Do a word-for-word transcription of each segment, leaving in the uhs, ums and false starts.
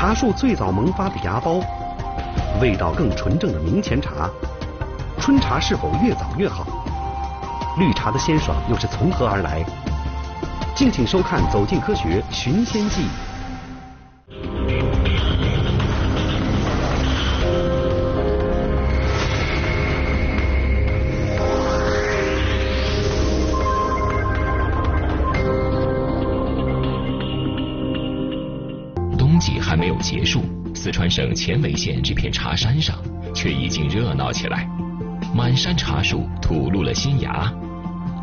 茶树最早萌发的芽孢，味道更纯正的明前茶，春茶是否越早越好？绿茶的鲜爽又是从何而来？敬请收看《走进科学·寻鲜记》。还没有结束，四川省犍为县这片茶山上却已经热闹起来，满山茶树吐露了新芽。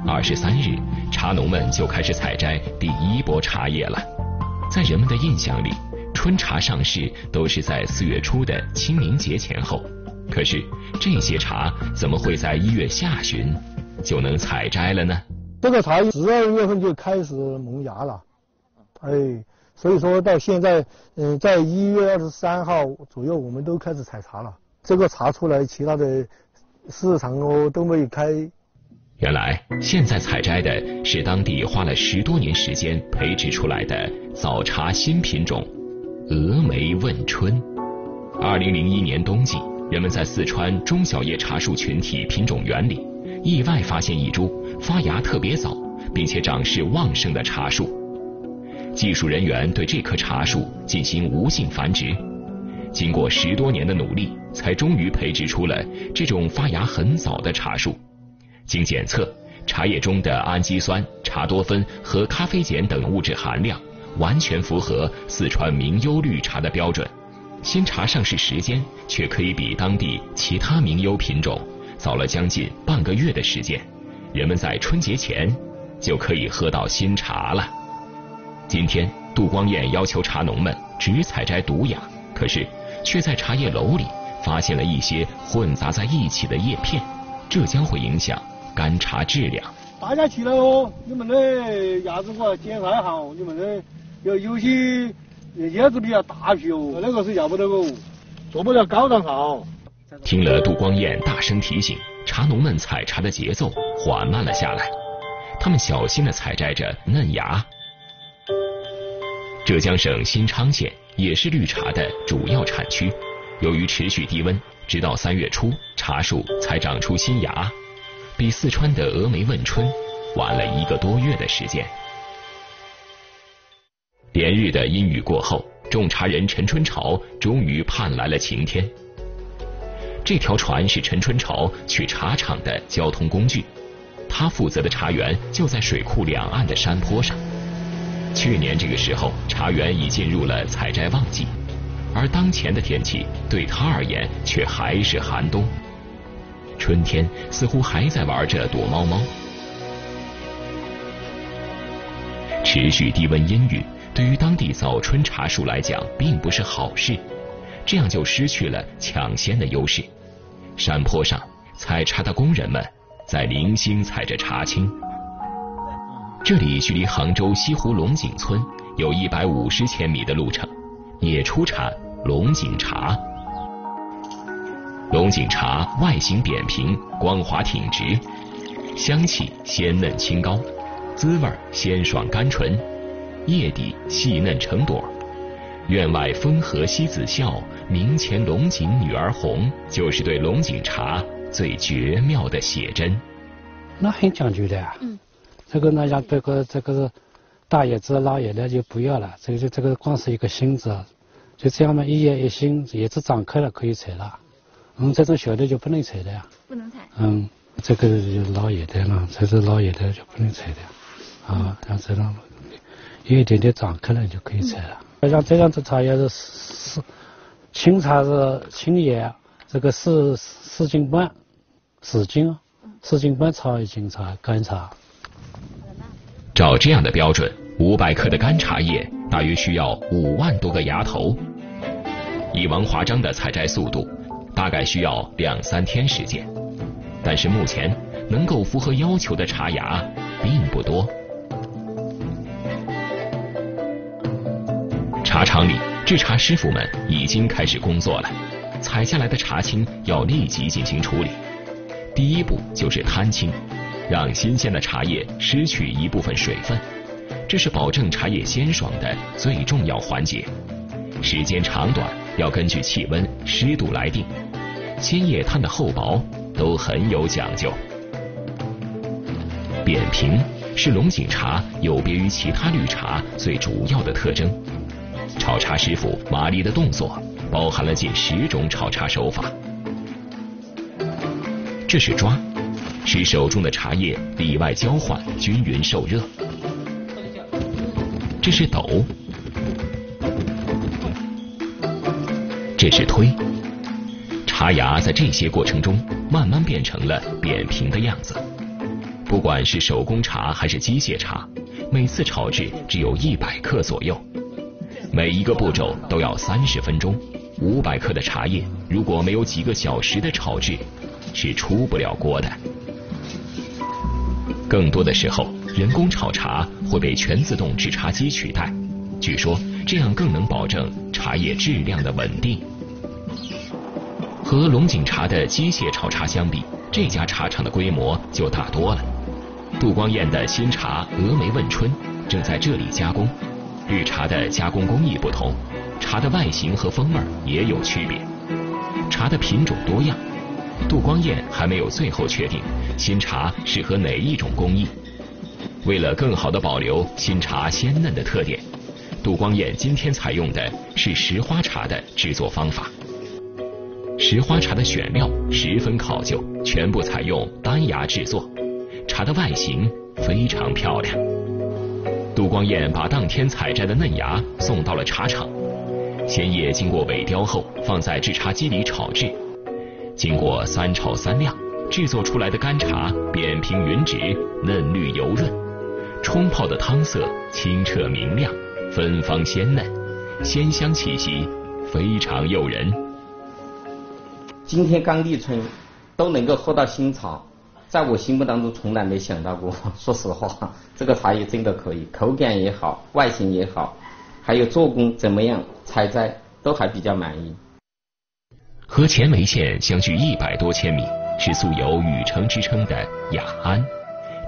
二十三日，茶农们就开始采摘第一波茶叶了。在人们的印象里，春茶上市都是在四月初的清明节前后，可是这些茶怎么会在一月下旬就能采摘了呢？这个茶十二月份就开始萌芽了，哎。所以说到现在，嗯、呃，在一月二十三号左右，我们都开始采茶了。这个茶出来，其他的市场哦都没有开。原来现在采摘的是当地花了十多年时间培植出来的早茶新品种——峨眉问春。二零零一年冬季，人们在四川中小叶茶树群体品种园里，意外发现一株发芽特别早，并且长势旺盛的茶树。技术人员对这棵茶树进行无性繁殖，经过十多年的努力，才终于培植出了这种发芽很早的茶树。经检测，茶叶中的氨基酸、茶多酚和咖啡碱等物质含量完全符合四川名优绿茶的标准，新茶上市时间却可以比当地其他名优品种早了将近半个月的时间，人们在春节前就可以喝到新茶了。今天，杜光艳要求茶农们只采摘独芽，可是却在茶叶篓里发现了一些混杂在一起的叶片，这将会影响干茶质量。大家起来哦，你们的芽子我检查一下，你们的有有些叶子比较大些哦，那个是要不得哦，做不了高档茶哦。听了杜光艳大声提醒，茶农们采茶的节奏缓慢了下来，他们小心地采摘着嫩芽。浙江省新昌县也是绿茶的主要产区，由于持续低温，直到三月初茶树才长出新芽，比四川的峨眉问春晚了一个多月的时间。连日的阴雨过后，种茶人陈春潮终于盼来了晴天。这条船是陈春潮去茶厂的交通工具，他负责的茶园就在水库两岸的山坡上。去年这个时候，茶园已进入了采摘旺季，而当前的天气对他而言却还是寒冬。春天似乎还在玩着躲猫猫。持续低温阴雨对于当地早春茶树来讲并不是好事，这样就失去了抢先的优势。山坡上采茶的工人们在零星采着茶青。这里距离杭州西湖龙井村有一百五十千米的路程，也出产龙井茶。龙井茶外形扁平，光滑挺直，香气鲜嫩清高，滋味鲜爽甘醇，叶底细嫩成朵。院外风荷西子笑，明前龙井女儿红，就是对龙井茶最绝妙的写真。那很讲究的呀、啊。嗯。这个呢，像这个这个大叶子、老叶呢就不要了，这个这个光是一个心子，就这样嘛，一叶一心，叶子长开了可以采了。嗯，这种小的就不能采的呀。不能采。嗯，这个老叶的嘛，这是老叶的就不能采的。啊，像这种一点点长开了就可以采了。嗯、像这样子茶叶是四青茶是青叶，这个四四斤半，四斤，四斤半炒一斤茶干茶。照这样的标准，五百克的干茶叶大约需要五万多个芽头。以王华章的采摘速度，大概需要两三天时间。但是目前能够符合要求的茶芽并不多。茶厂里制茶师傅们已经开始工作了，采下来的茶青要立即进行处理。第一步就是摊青。让新鲜的茶叶失去一部分水分，这是保证茶叶鲜爽的最重要环节。时间长短要根据气温、湿度来定，千叶炭的厚薄都很有讲究。扁平是龙井茶有别于其他绿茶最主要的特征。炒茶师傅麻利的动作包含了近十种炒茶手法。这是抓，使手中的茶叶里外交换，均匀受热。这是抖，这是推，茶芽在这些过程中慢慢变成了扁平的样子。不管是手工茶还是机械茶，每次炒制只有一百克左右，每一个步骤都要三十分钟。五百克的茶叶如果没有几个小时的炒制，是出不了锅的。更多的时候，人工炒茶会被全自动制茶机取代，据说这样更能保证茶叶质量的稳定。和龙井茶的机械炒茶相比，这家茶厂的规模就大多了。杜光彦的新茶峨眉问春正在这里加工。绿茶的加工工艺不同，茶的外形和风味也有区别，茶的品种多样。杜光彦还没有最后确定新茶适合哪一种工艺。为了更好地保留新茶鲜嫩的特点，杜光彦今天采用的是石花茶的制作方法。石花茶的选料十分考究，全部采用单芽制作，茶的外形非常漂亮。杜光彦把当天采摘的嫩芽送到了茶厂，鲜叶经过萎凋后放在制茶机里炒制。经过三炒三晾，制作出来的干茶扁平匀直，嫩绿油润，冲泡的汤色清澈明亮，芬芳鲜嫩，鲜香气息非常诱人。今天刚立春都能够喝到新茶，在我心目当中从来没想到过。说实话，这个茶叶真的可以，口感也好，外形也好，还有做工怎么样，采摘都还比较满意。和前眉县相距一百多千米，是素有雨城之称的雅安。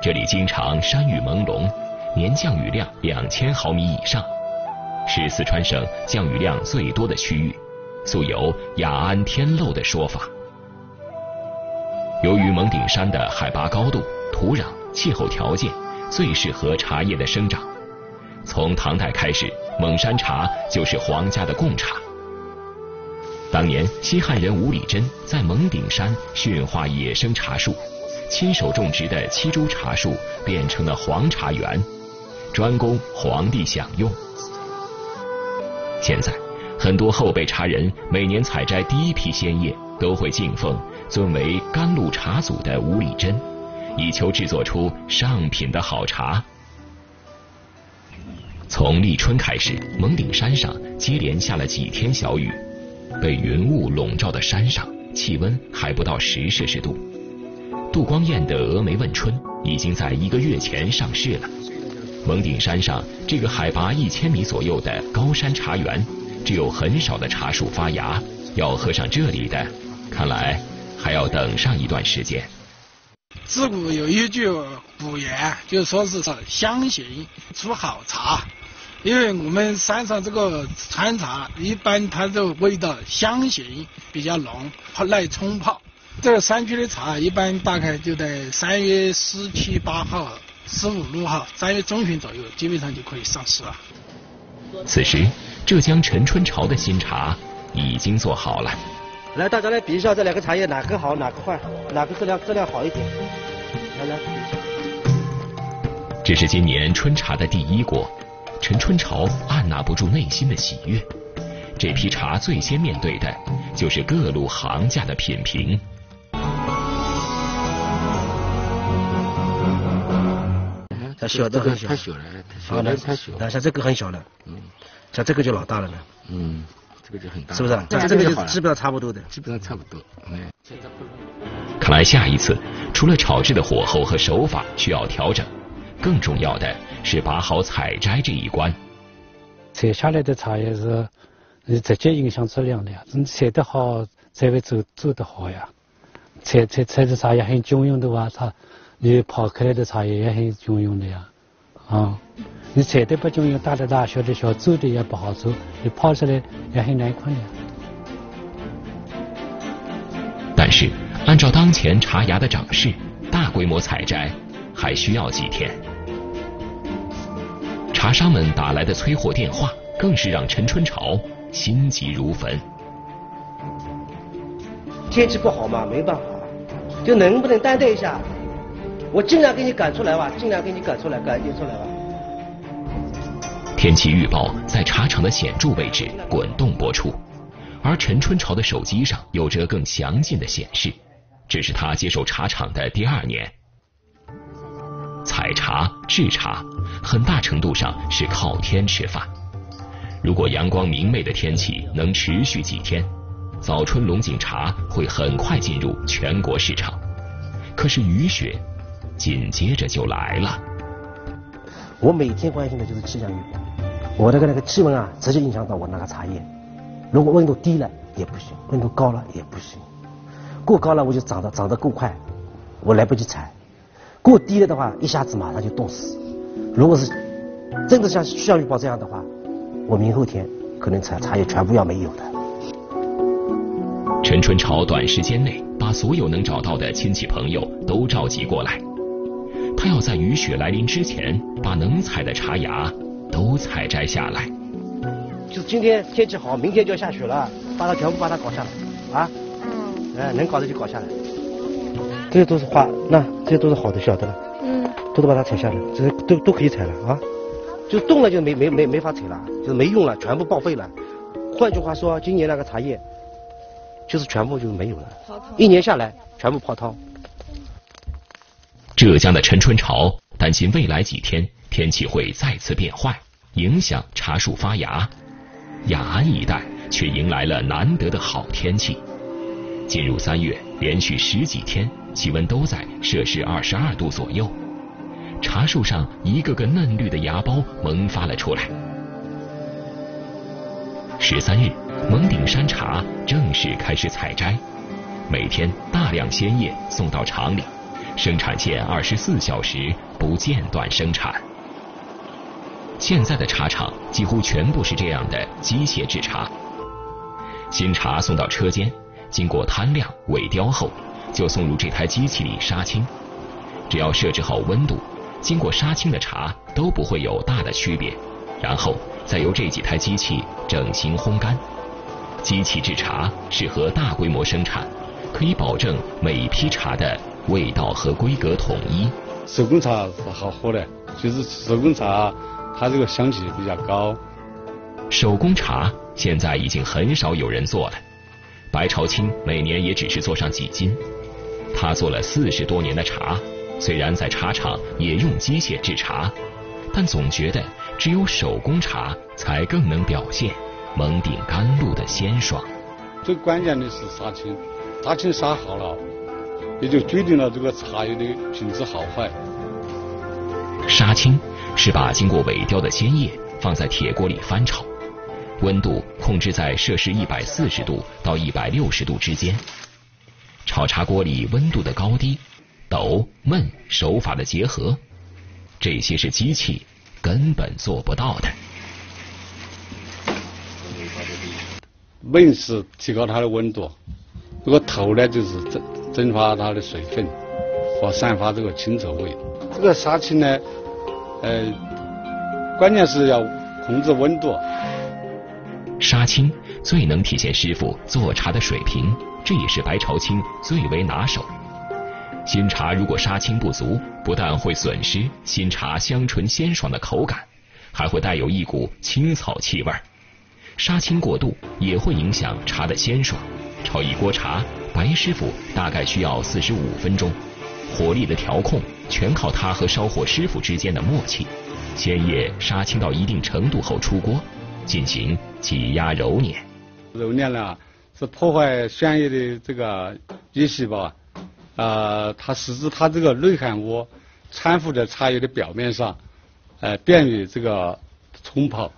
这里经常山雨朦胧，年降雨量两千毫米以上，是四川省降雨量最多的区域，素有雅安天漏的说法。由于蒙顶山的海拔高度、土壤、气候条件最适合茶叶的生长。从唐代开始，蒙山茶就是皇家的贡茶。当年西汉人吴理真在蒙顶山驯化野生茶树，亲手种植的七株茶树变成了黄茶园，专供皇帝享用。现在很多后辈茶人每年采摘第一批鲜叶，都会敬奉尊为甘露茶祖的吴理真，以求制作出上品的好茶。从立春开始，蒙顶山上接连下了几天小雨，被云雾笼罩的山上气温还不到十摄氏度。杜光彦的峨眉问春已经在一个月前上市了。蒙顶山上这个海拔一千米左右的高山茶园，只有很少的茶树发芽，要喝上这里的看来还要等上一段时间。自古有一句古言，就说是香型出好茶，因为我们山上这个山茶一般它的味道香型比较浓，耐冲泡。这个山区的茶一般大概就在三月十七八号、十五六号，三月中旬左右基本上就可以上市了。此时浙江陈春潮的新茶已经做好了。来，大家来比一下这两个茶叶哪个好，哪个坏，哪个质量质量好一点。来来比一下。这是今年春茶的第一锅。陈春潮按捺不住内心的喜悦，这批茶最先面对的就是各路行家的品评。它小的很小，太小了，小的太小。那像这个很小了，嗯，像这个就老大了呢，嗯，这个就很大，是不是？这这个就基本上差不多的，基本上差不多。嗯。看来下一次，除了炒制的火候和手法需要调整，更重要的是把好采摘这一关。采下来的茶叶是直接影响质量的呀，你采得好才会走走得好呀。采采采的茶叶很均匀的话，它你跑开来的茶叶也很均匀的呀，啊、嗯。你踩的不均匀，大的大，小的小，走的也不好走，你跑起来也很难看的。但是，按照当前茶芽的长势，大规模采摘还需要几天。茶商们打来的催货电话，更是让陈春潮心急如焚。天气不好嘛，没办法，就能不能担待一下？我尽量给你赶出来吧，尽量给你赶出来，赶紧出来吧。天气预报在茶厂的显著位置滚动播出，而陈春潮的手机上有着更详尽的显示。这是他接手茶厂的第二年，采茶制茶很大程度上是靠天吃饭。如果阳光明媚的天气能持续几天，早春龙井茶会很快进入全国市场。可是雨雪紧接着就来了。我每天关心的就是气象预报，我的那个气温啊，直接影响到我那个茶叶。如果温度低了也不行，温度高了也不行，过高了我就长得长得够快，我来不及采；过低了的话，一下子马上就冻死。如果是真的像气象预报这样的话，我明后天可能茶茶叶全部要没有的。陈春潮短时间内把所有能找到的亲戚朋友都召集过来，他要在雨雪来临之前把能采的茶芽都采摘下来。就今天天气好，明天就要下雪了，把它全部把它搞下来啊！嗯，哎，能搞的就搞下来。这些都是花，那这些都是好的小的了，嗯，都得把它采下来，这些都都可以采了啊。就冻了就没没没没法采了，就是没用了，全部报废了。换句话说，今年那个茶叶就是全部就没有了，一年下来全部泡汤。浙江的陈春潮担心未来几天天气会再次变坏，影响茶树发芽。雅安一带却迎来了难得的好天气，进入三月，连续十几天气温都在摄氏二十二度左右，茶树上一个个嫩绿的芽苞萌发了出来。十三日，蒙顶山茶正式开始采摘，每天大量鲜叶送到厂里，生产线二十四小时不间断生产。现在的茶厂几乎全部是这样的机械制茶，新茶送到车间，经过摊晾、萎凋后，就送入这台机器里杀青。只要设置好温度，经过杀青的茶都不会有大的区别，然后再由这几台机器整形烘干。机器制茶适合大规模生产，可以保证每一批茶的味道和规格统一。手工茶是好喝的，就是手工茶它这个香气比较高。手工茶现在已经很少有人做了，白朝清每年也只是做上几斤。他做了四十多年的茶，虽然在茶厂也用机械制茶，但总觉得只有手工茶才更能表现蒙顶甘露的鲜爽。最关键的是杀青，杀青杀好了，也就决定了这个茶叶的品质好坏。杀青是把经过萎凋的鲜叶放在铁锅里翻炒，温度控制在摄氏一百四十度到一百六十度之间。炒茶锅里温度的高低、抖、焖手法的结合，这些是机器根本做不到的。焖是提高它的温度，这个抖呢就是蒸蒸发它的水分和散发这个清澈味。这个杀青呢，呃，关键是要控制温度。杀青最能体现师傅做茶的水平，这也是白朝清最为拿手。新茶如果杀青不足，不但会损失新茶香醇鲜爽的口感，还会带有一股青草气味。杀青过度也会影响茶的鲜爽。炒一锅茶，白师傅大概需要四十五分钟，火力的调控全靠他和烧火师傅之间的默契。鲜叶杀青到一定程度后出锅，进行挤压揉捻。揉捻呢，是破坏鲜叶的这个叶细胞啊，呃，它使之它这个内含物掺附在茶叶的表面上，呃，便于这个冲泡。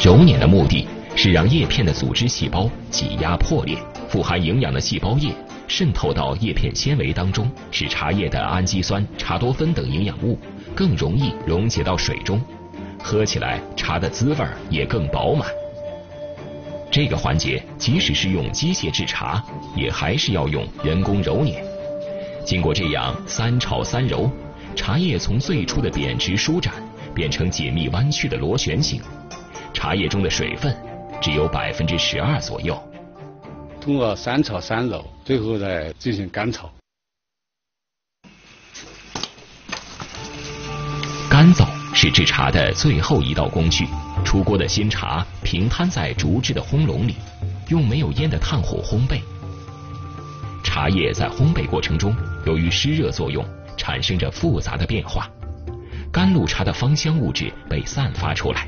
揉捻的目的是让叶片的组织细胞挤压破裂，富含营养的细胞液渗透到叶片纤维当中，使茶叶的氨基酸、茶多酚等营养物更容易溶解到水中，喝起来茶的滋味也更饱满。这个环节即使是用机械制茶，也还是要用人工揉捻。经过这样三炒三揉，茶叶从最初的扁直舒展变成紧密弯曲的螺旋形，茶叶中的水分只有百分之十二左右。 通过三炒三揉，最后再进行干炒。干燥是制茶的最后一道工序。出锅的新茶平摊在竹制的烘笼里，用没有烟的炭火烘焙。茶叶在烘焙过程中，由于湿热作用，产生着复杂的变化。甘露茶的芳香物质被散发出来。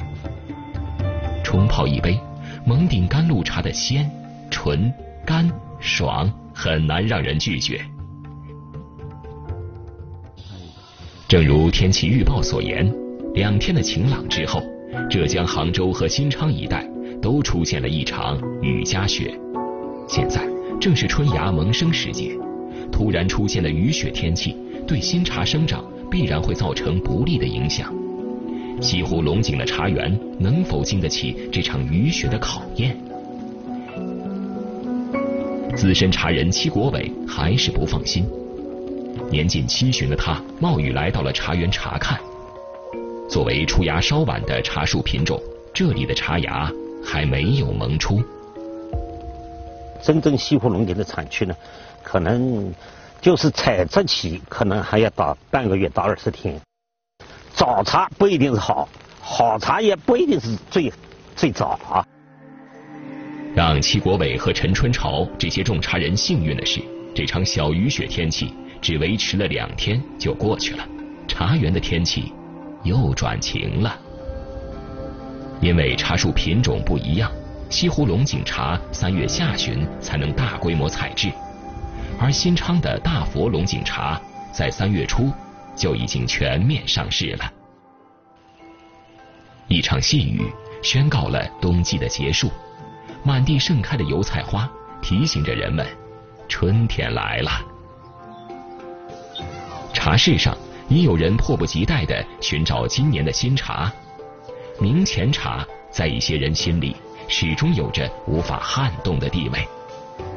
冲泡一杯，蒙顶甘露茶的鲜、醇、 甘爽很难让人拒绝。正如天气预报所言，两天的晴朗之后，浙江杭州和新昌一带都出现了一场雨夹雪。现在正是春芽萌生时节，突然出现的雨雪天气对新茶生长必然会造成不利的影响。西湖龙井的茶园能否经得起这场雨雪的考验？ 资深茶人戚国伟还是不放心。年近七旬的他，冒雨来到了茶园查看。作为出芽稍晚的茶树品种，这里的茶芽还没有萌出。真正西湖龙井的产区呢，可能就是采摘起，可能还要到半个月到二十天。早茶不一定是好，好茶也不一定是最最早啊。 让戚国伟和陈春潮这些种茶人幸运的是，这场小雨雪天气只维持了两天就过去了，茶园的天气又转晴了。因为茶树品种不一样，西湖龙井茶三月下旬才能大规模采制，而新昌的大佛龙井茶在三月初就已经全面上市了。一场细雨宣告了冬季的结束。 满地盛开的油菜花提醒着人们，春天来了。茶市上已有人迫不及待地寻找今年的新茶。明前茶在一些人心里始终有着无法撼动的地位。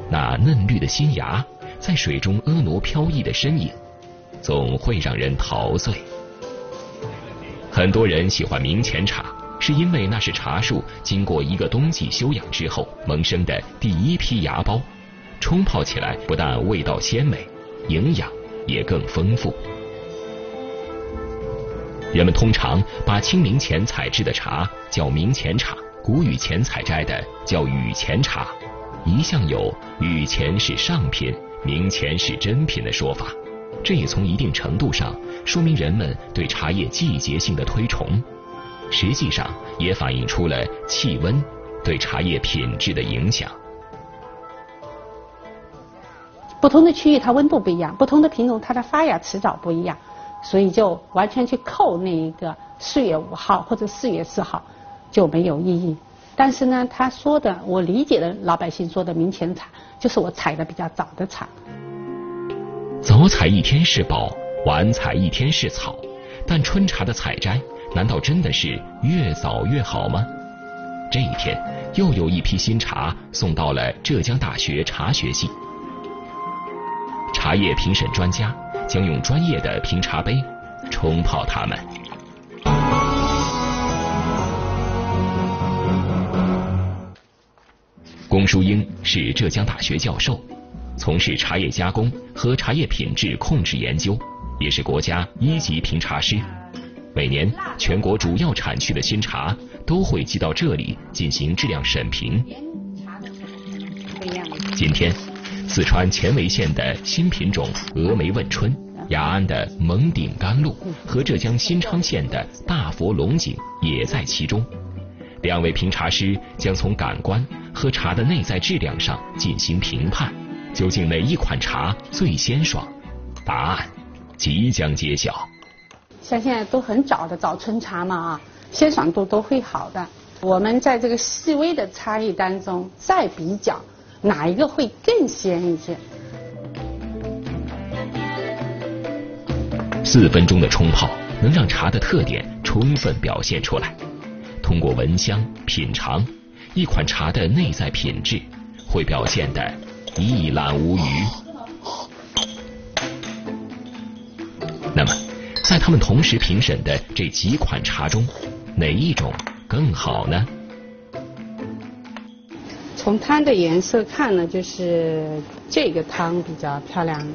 那嫩绿的新芽在水中婀娜飘逸的身影，总会让人陶醉。很多人喜欢明前茶。 是因为那是茶树经过一个冬季休养之后萌生的第一批芽孢，冲泡起来不但味道鲜美，营养也更丰富。人们通常把清明前采制的茶叫明前茶，谷雨前采摘的叫雨前茶，一向有雨前是上品，明前是珍品的说法。这也从一定程度上说明人们对茶叶季节性的推崇。 实际上也反映出了气温对茶叶品质的影响。不同的区域它温度不一样，不同的品种它的发芽迟早不一样，所以就完全去扣那一个四月五号或者四月四号就没有意义。但是呢，他说的我理解的老百姓说的明前茶，就是我采的比较早的茶。早采一天是宝，晚采一天是草，但春茶的采摘。 难道真的是越早越好吗？这一天，又有一批新茶送到了浙江大学茶学系。茶叶评审专家将用专业的评茶杯冲泡它们。龚淑英是浙江大学教授，从事茶叶加工和茶叶品质控制研究，也是国家一级评茶师。 每年，全国主要产区的新茶都会寄到这里进行质量审评。今天，四川犍为县的新品种峨眉问春、雅安的蒙顶甘露和浙江新昌县的大佛龙井也在其中。两位评茶师将从感官和茶的内在质量上进行评判，究竟哪一款茶最鲜爽？答案即将揭晓。 像现在都很早的早春茶嘛啊，鲜爽度都会好的。我们在这个细微的差异当中再比较，哪一个会更鲜一些？四分钟的冲泡能让茶的特点充分表现出来。通过闻香品尝，一款茶的内在品质会表现得一览无余。那么，在他们同时评审的这几款茶中，哪一种更好呢？从汤的颜色看呢，就是这个汤比较漂亮，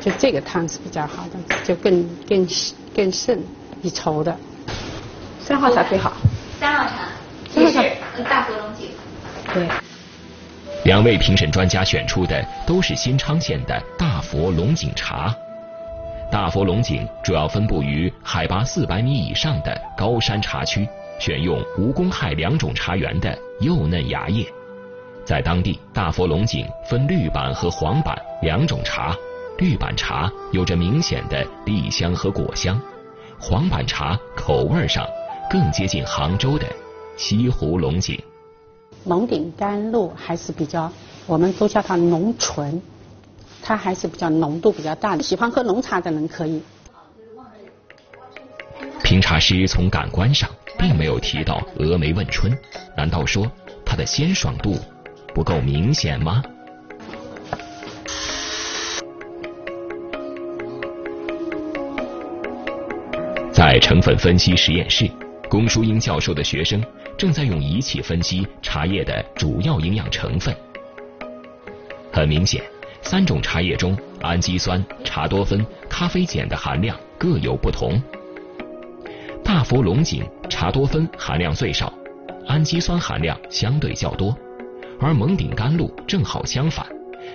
就这个汤是比较好的，就更更更胜一筹的。三号茶最好。三号茶。三号茶。大河龙井。对。两位评审专家选出的都是新昌县的大佛龙井茶。大佛龙井主要分布于海拔四百米以上的高山茶区，选用无公害两种茶园的幼嫩芽叶。在当地，大佛龙井分绿板和黄板两种茶，绿板茶有着明显的栗香和果香，黄板茶口味上更接近杭州的西湖龙井。龙井甘露还是比较，我们都叫它浓醇。它还是比较浓度比较大的，喜欢喝浓茶的人可以。评茶师从感官上并没有提到峨眉问春，难道说它的鲜爽度不够明显吗？在成分分析实验室，龚淑英教授的学生正在用仪器分析茶叶的主要营养成分。很明显，三种茶叶中，氨基酸、茶多酚、咖啡碱的含量各有不同。大佛龙井茶多酚含量最少，氨基酸含量相对较多，而蒙顶甘露正好相反，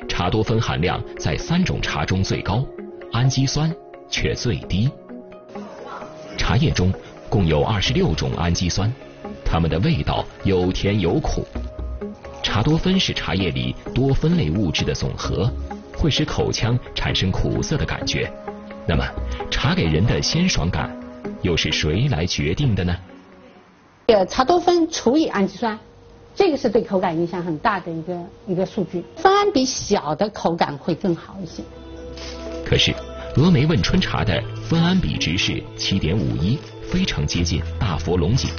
茶多酚含量在三种茶中最高，氨基酸却最低。茶叶中共有二十六种氨基酸，它们的味道有甜有苦。茶多酚是茶叶里多酚类物质的总和，会使口腔产生苦涩的感觉。那么，茶给人的鲜爽感又是谁来决定的呢？呃，茶多酚除以氨基酸，这个是对口感影响很大的一个一个数据。酚胺比小的口感会更好一些。可是，峨眉问春茶的酚胺比值是 七点五一，非常接近大佛龙井。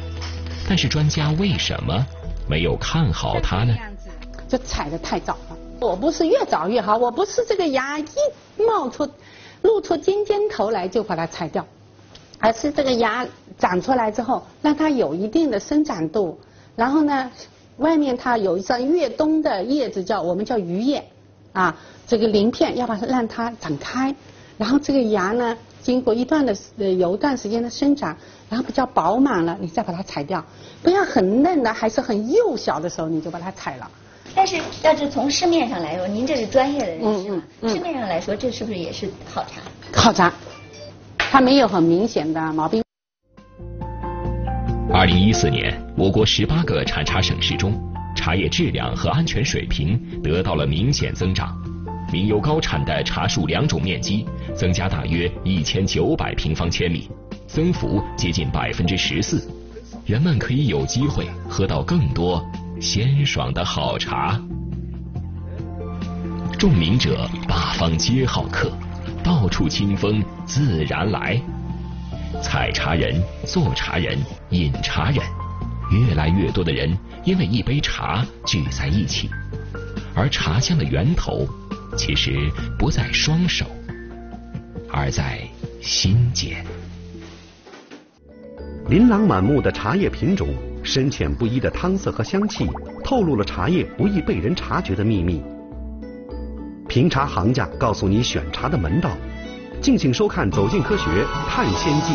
但是专家为什么没有看好它呢？这采的太早了，我不是越早越好，我不是这个芽一冒出露出尖尖头来就把它采掉，而是这个芽长出来之后，让它有一定的生长度，然后呢，外面它有一张越冬的叶子叫我们叫榆叶啊，这个鳞片要把它让它展开，然后这个芽呢，经过一段的呃有一段时间的生长，然后比较饱满了，你再把它采掉，不要很嫩的，还是很幼小的时候你就把它采了。但是，但是从市面上来说，您这是专业的人士嘛，嗯嗯嗯、市面上来说，这是不是也是好茶？好茶，它没有很明显的毛病。二零一四年，我国十八个产茶省市中，茶叶质量和安全水平得到了明显增长。民油高产的茶树良种面积增加大约一千九百平方千米，增幅接近百分之十四。人们可以有机会喝到更多鲜爽的好茶。种茗者八方皆好客，到处清风自然来。采茶人、做茶人、饮茶人，越来越多的人因为一杯茶聚在一起，而茶香的源头，其实不在双手，而在心间。琳琅满目的茶叶品种，深浅不一的汤色和香气，透露了茶叶不易被人察觉的秘密。评茶行家告诉你选茶的门道，敬请收看《走进科学·探仙记》。